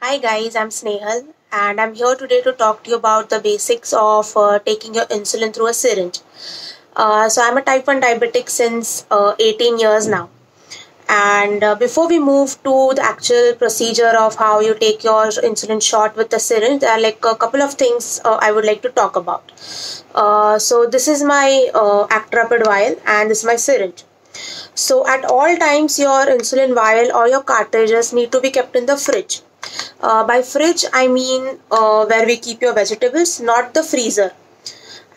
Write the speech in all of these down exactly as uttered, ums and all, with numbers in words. Hi guys, I'm Snehal and I'm here today to talk to you about the basics of uh, taking your insulin through a syringe. Uh, so I'm a type one diabetic since uh, eighteen years now. And uh, before we move to the actual procedure of how you take your insulin shot with the syringe, there are like a couple of things uh, I would like to talk about. Uh, so this is my uh, Actrapid vial and this is my syringe. So at all times your insulin vial or your cartridges need to be kept in the fridge. Uh, by fridge I mean uh, where we keep your vegetables, not the freezer.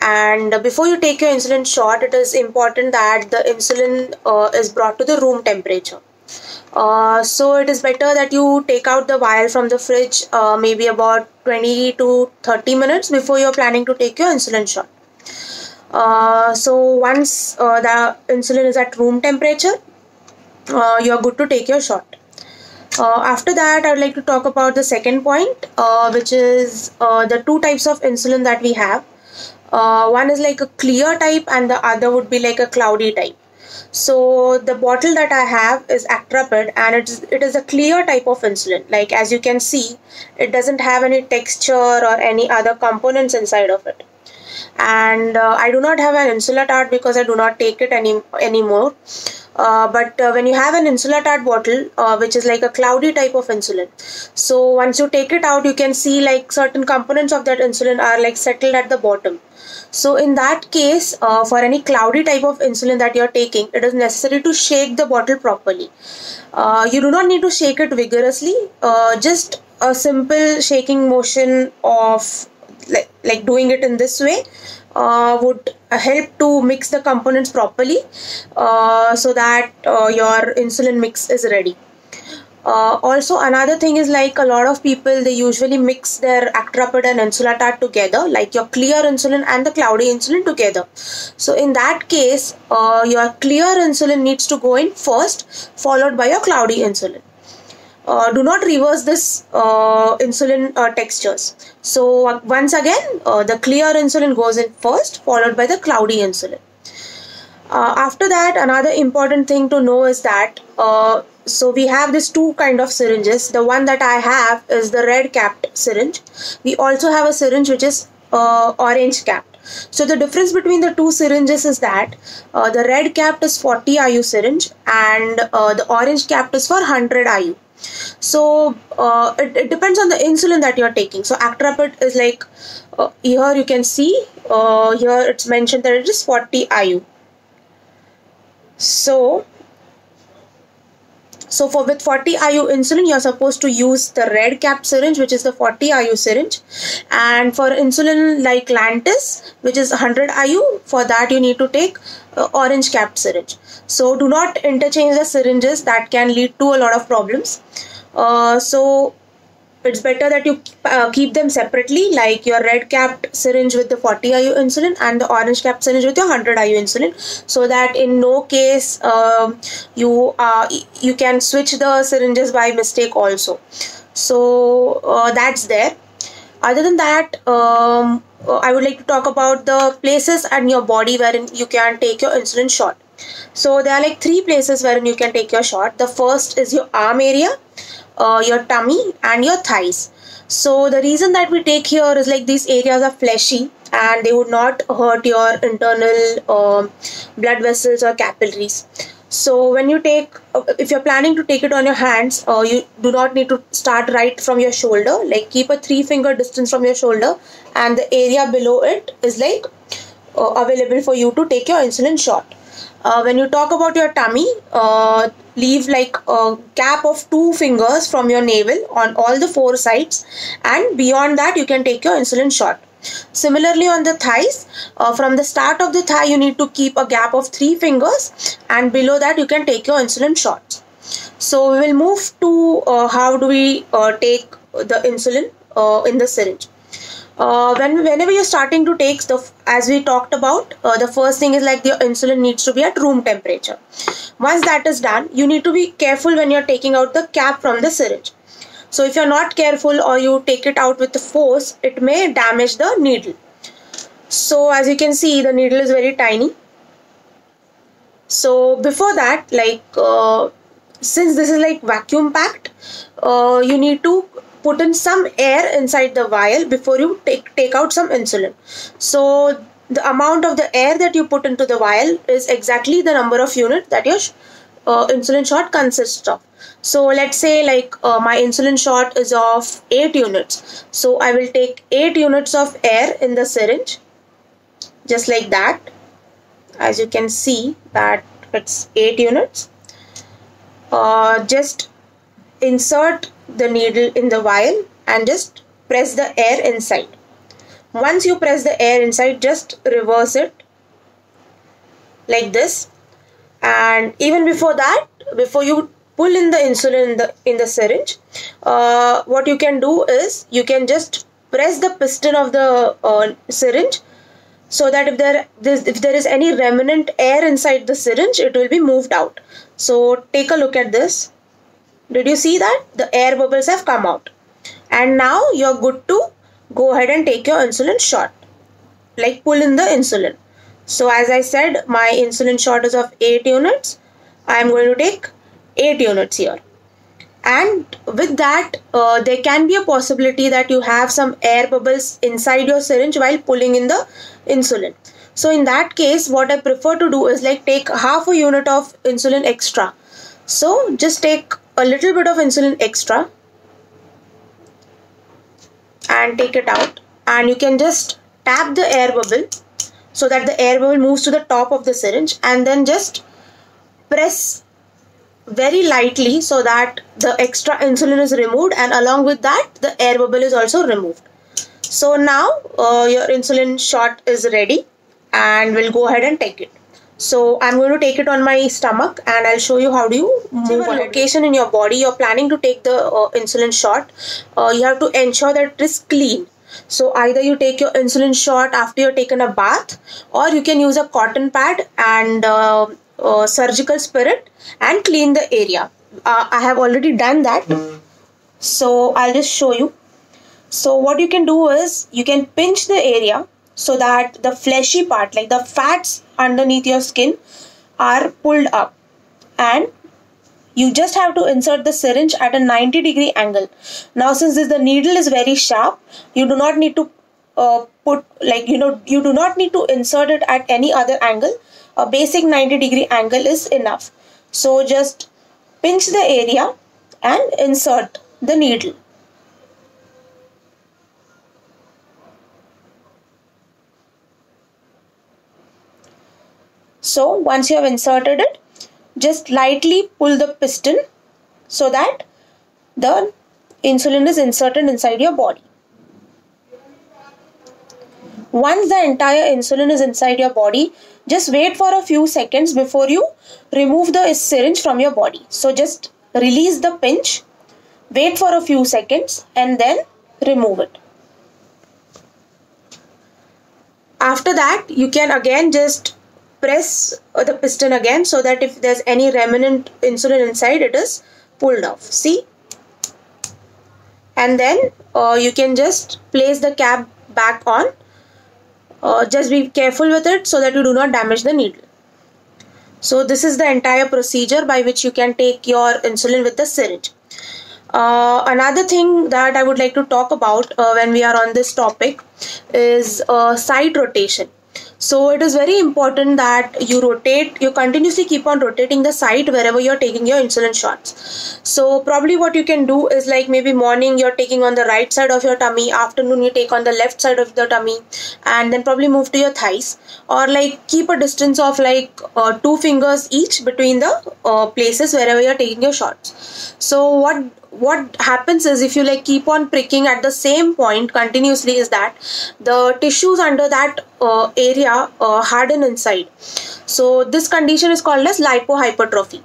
And before you take your insulin shot, it is important that the insulin uh, is brought to the room temperature. Uh, so it is better that you take out the vial from the fridge uh, maybe about twenty to thirty minutes before you are planning to take your insulin shot. Uh, so once uh, the insulin is at room temperature, uh, you are good to take your shot. Uh, after that, I would like to talk about the second point, uh, which is uh, the two types of insulin that we have. Uh, one is like a clear type and the other would be like a cloudy type. So the bottle that I have is Actrapid and it is, it is a clear type of insulin. Like as you can see, it doesn't have any texture or any other components inside of it. And uh, I do not have an Insulatard because I do not take it any anymore. Uh, but uh, when you have an Insulatard bottle, uh, which is like a cloudy type of insulin, so once you take it out, you can see like certain components of that insulin are like settled at the bottom. So in that case, uh, for any cloudy type of insulin that you are taking, it is necessary to shake the bottle properly. Uh, you do not need to shake it vigorously. Uh, just a simple shaking motion of Like, like doing it in this way uh, would help to mix the components properly uh, so that uh, your insulin mix is ready. Uh, also, another thing is like a lot of people, they usually mix their Actrapid and Insulatard together, like your clear insulin and the cloudy insulin together. So in that case, uh, your clear insulin needs to go in first, followed by your cloudy insulin. Uh, do not reverse this uh, insulin uh, textures. So uh, once again, uh, the clear insulin goes in first, followed by the cloudy insulin. Uh, after that, another important thing to know is that, uh, so we have these two kind of syringes. The one that I have is the red capped syringe. We also have a syringe which is uh, orange capped. So the difference between the two syringes is that uh, the red capped is forty I U syringe and uh, the orange capped is for one hundred I U. So uh, it, it depends on the insulin that you are taking. So Actrapid is like uh, here you can see uh, here it's mentioned that it is forty I U. So so for with forty I U insulin, you are supposed to use the red cap syringe, which is the forty I U syringe, and for insulin like Lantus, which is one hundred I U, for that you need to take uh, orange cap syringe. So do not interchange the syringes, that can lead to a lot of problems. Uh, so it's better that you uh, keep them separately, like your red capped syringe with the forty I U insulin and the orange capped syringe with your one hundred I U insulin, so that in no case uh, you uh, you can switch the syringes by mistake also. So uh, that's there. Other than that, um, I would like to talk about the places in your body wherein you can take your insulin shot. So there are like three places wherein you can take your shot. The first is your arm area, Uh, your tummy and your thighs. So the reason that we take here is like these areas are fleshy and they would not hurt your internal uh, blood vessels or capillaries. So when you take, if you're planning to take it on your hands, uh, you do not need to start right from your shoulder. Like keep a three finger distance from your shoulder and the area below it is like uh, available for you to take your insulin shot. Uh, when you talk about your tummy, uh, leave like a gap of two fingers from your navel on all the four sides, and beyond that you can take your insulin shot. Similarly on the thighs, uh, from the start of the thigh you need to keep a gap of three fingers and below that you can take your insulin shots. So we will move to uh, how do we uh, take the insulin uh, in the syringe. Uh, when, whenever you're starting to take stuff, as we talked about, uh, the first thing is like your insulin needs to be at room temperature. Once that is done, you need to be careful when you're taking out the cap from the syringe. So if you're not careful or you take it out with force, it may damage the needle. So as you can see, the needle is very tiny. So before that, like uh, since this is like vacuum packed, uh, you need to put in some air inside the vial before you take, take out some insulin. So the amount of the air that you put into the vial is exactly the number of units that your uh, insulin shot consists of. So let's say like uh, my insulin shot is of eight units. So I will take eight units of air in the syringe, just like that. As you can see that it's eight units. Uh, just insert the needle in the vial and just press the air inside. Once you press the air inside, just reverse it like this. And even before that, before you pull in the insulin in the, in the syringe, uh, what you can do is you can just press the piston of the uh, syringe, so that if there, if there is any remnant air inside the syringe, it will be moved out. So take a look at this. Did you see that? The air bubbles have come out. And now you're good to go ahead and take your insulin shot. Like pull in the insulin. So as I said, my insulin shot is of eight units. I am going to take eight units here. And with that, uh, there can be a possibility that you have some air bubbles inside your syringe while pulling in the insulin. So in that case, what I prefer to do is like take half a unit of insulin extra. So just take a little bit of insulin extra and take it out, and you can just tap the air bubble so that the air bubble moves to the top of the syringe, and then just press very lightly so that the extra insulin is removed, and along with that the air bubble is also removed. So now uh, your insulin shot is ready, and we'll go ahead and take it. So I'm going to take it on my stomach, and I'll show you how do you move a location in your body you're planning to take the uh, insulin shot. Uh, you have to ensure that it is clean. So either you take your insulin shot after you're taken a bath, or you can use a cotton pad and uh, Uh, surgical spirit and clean the area. Uh, I have already done that, so I'll just show you. So what you can do is you can pinch the area so that the fleshy part, like the fats underneath your skin, are pulled up, and you just have to insert the syringe at a ninety degree angle. Now since this, the needle is very sharp, you do not need to uh, put like you know you do not need to insert it at any other angle. A basic ninety degree angle is enough. So just pinch the area and insert the needle. So once you have inserted it, just lightly pull the piston so that the insulin is inserted inside your body. Once the entire insulin is inside your body, just wait for a few seconds before you remove the syringe from your body. So just release the pinch, wait for a few seconds, and then remove it. After that, you can again just press the piston again so that if there's any remnant insulin inside, it is pulled off. See? And then uh, you can just place the cap back on. Uh, just be careful with it so that you do not damage the needle. So this is the entire procedure by which you can take your insulin with the syringe. Uh, another thing that I would like to talk about uh, when we are on this topic is uh, site rotation. So it is very important that you rotate, you continuously keep on rotating the site wherever you're taking your insulin shots. So probably what you can do is like maybe morning you're taking on the right side of your tummy, afternoon you take on the left side of the tummy, and then probably move to your thighs, or like keep a distance of like uh, two fingers each between the uh, places wherever you're taking your shots. So what what happens is, if you like keep on pricking at the same point continuously, is that the tissues under that uh, area uh, harden inside. So this condition is called as lipohypertrophy,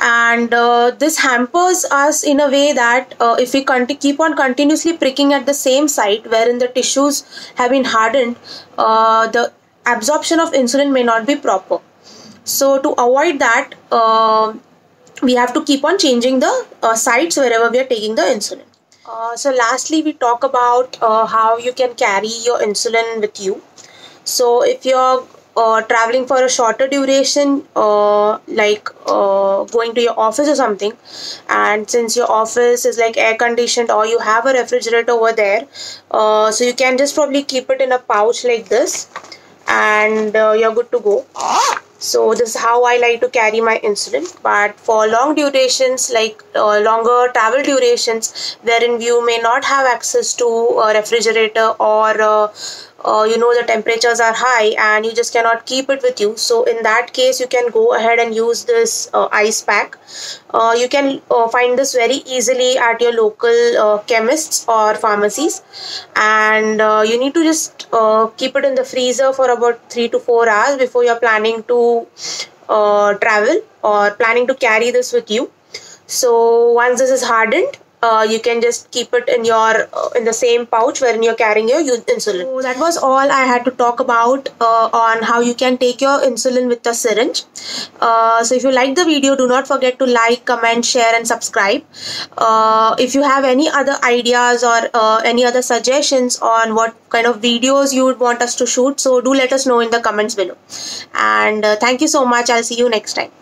and uh, this hampers us in a way that uh, if we keep on continuously pricking at the same site wherein the tissues have been hardened, uh, the absorption of insulin may not be proper. So to avoid that, uh, we have to keep on changing the uh, sites wherever we are taking the insulin. Uh, so lastly, we talk about uh, how you can carry your insulin with you. So if you're uh, traveling for a shorter duration, uh, like uh, going to your office or something, and since your office is like air conditioned or you have a refrigerator over there, uh, so you can just probably keep it in a pouch like this, and uh, you're good to go. So this is how I like to carry my insulin. But for long durations, like uh, longer travel durations, wherein you may not have access to a refrigerator or uh, uh, you know the temperatures are high and you just cannot keep it with you, so in that case you can go ahead and use this uh, ice pack. Uh, you can uh, find this very easily at your local uh, chemists or pharmacies, and uh, you need to just uh, keep it in the freezer for about three to four hours before you're planning to Uh, travel or planning to carry this with you. So once this is hardened, uh, you can just keep it in your uh, in the same pouch wherein you're carrying your insulin. So that was all I had to talk about uh, on how you can take your insulin with a syringe. Uh, so if you like the video, do not forget to like, comment, share and subscribe. Uh, if you have any other ideas or uh, any other suggestions on what kind of videos you would want us to shoot, so do let us know in the comments below. And uh, thank you so much. I'll see you next time.